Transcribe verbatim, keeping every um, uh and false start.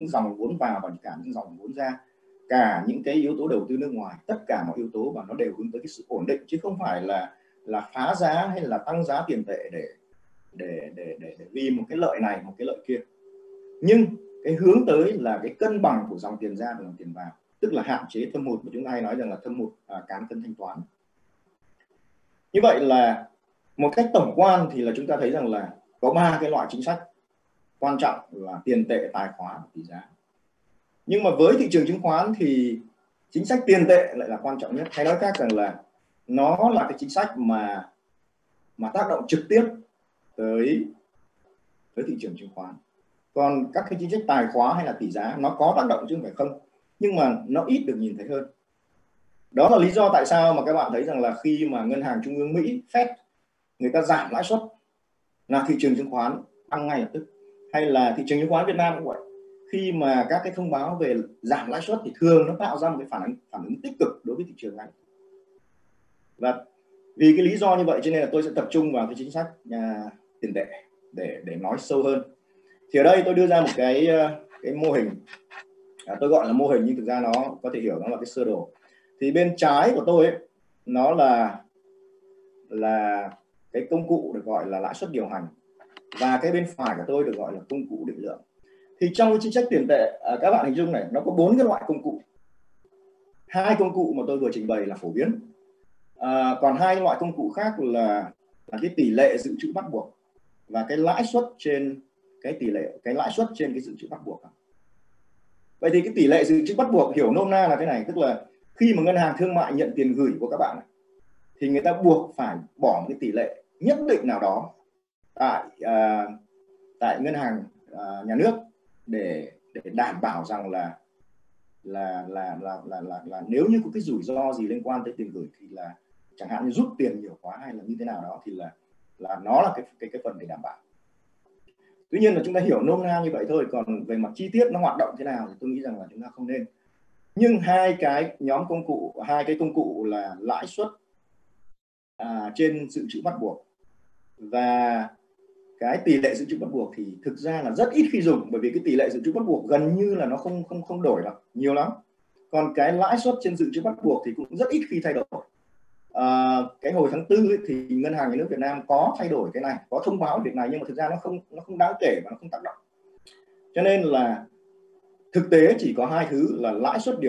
những dòng vốn vào và cả những dòng vốn ra, cả những cái yếu tố đầu tư nước ngoài, tất cả mọi yếu tố và nó đều hướng tới cái sự ổn định, chứ không phải là là phá giá hay là tăng giá tiền tệ để để để để, để vì một cái lợi này một cái lợi kia. Nhưng cái hướng tới là cái cân bằng của dòng tiền ra và dòng tiền vào, tức là hạn chế thâm hụt mà chúng ta hay nói rằng là thâm hụt à, cán cân thanh toán. Như vậy là một cách tổng quan thì là chúng ta thấy rằng là có ba cái loại chính sách quan trọng là tiền tệ, tài khoá và tỷ giá. Nhưng mà với thị trường chứng khoán thì chính sách tiền tệ lại là quan trọng nhất. Hay nói khác rằng là nó là cái chính sách mà mà tác động trực tiếp tới tới thị trường chứng khoán. Còn các cái chính sách tài khoá hay là tỷ giá nó có tác động chứ không phải không, nhưng mà nó ít được nhìn thấy hơn. Đó là lý do tại sao mà các bạn thấy rằng là khi mà Ngân hàng Trung ương Mỹ Fed người ta giảm lãi suất là thị trường chứng khoán tăng ngay lập tức, hay là thị trường chứng khoán Việt Nam cũng vậy. Khi mà các cái thông báo về giảm lãi suất thì thường nó tạo ra một cái phản ứng phản ứng tích cực đối với thị trường này. Và vì cái lý do như vậy cho nên là tôi sẽ tập trung vào cái chính sách uh, tiền tệ để để nói sâu hơn. Thì ở đây tôi đưa ra một cái cái mô hình, à, tôi gọi là mô hình nhưng thực ra nó có thể hiểu nó là cái sơ đồ. Thì bên trái của tôi ấy, nó là là cái công cụ được gọi là lãi suất điều hành, và cái bên phải của tôi được gọi là công cụ định lượng. Thì trong cái chính sách tiền tệ, à, các bạn hình dung này, nó có bốn cái loại công cụ. Hai công cụ mà tôi vừa trình bày là phổ biến, à, còn hai loại công cụ khác là, là cái tỷ lệ dự trữ bắt buộc và cái lãi suất trên cái tỷ lệ cái lãi suất trên cái dự trữ bắt buộc. Vậy thì cái tỷ lệ dự trữ bắt buộc hiểu nôm na là thế này, tức là khi mà ngân hàng thương mại nhận tiền gửi của các bạn này, thì người ta buộc phải bỏ một cái tỷ lệ nhất định nào đó tại à, tại ngân hàng à, nhà nước để để đảm bảo rằng là là là là là là, là nếu như có cái rủi ro gì liên quan tới tiền gửi thì là chẳng hạn như rút tiền nhiều quá hay là như thế nào đó thì là là nó là cái cái cái phần để đảm bảo. Tuy nhiên là chúng ta hiểu nôm na như vậy thôi, còn về mặt chi tiết nó hoạt động thế nào thì tôi nghĩ rằng là chúng ta không nên. Nhưng hai cái nhóm công cụ, hai cái công cụ là lãi suất à, trên dự trữ bắt buộc và cái tỷ lệ dự trữ bắt buộc thì thực ra là rất ít khi dùng, bởi vì cái tỷ lệ dự trữ bắt buộc gần như là nó không không không đổi lắm, nhiều lắm. Còn cái lãi suất trên dự trữ bắt buộc thì cũng rất ít khi thay đổi. À, cái hồi tháng tư ấy, thì Ngân hàng Nhà nước Việt Nam có thay đổi cái này, có thông báo việc này, nhưng mà thực ra nó không nó không đáng kể và nó không tác động. Cho nên là thực tế chỉ có hai thứ là lãi suất điều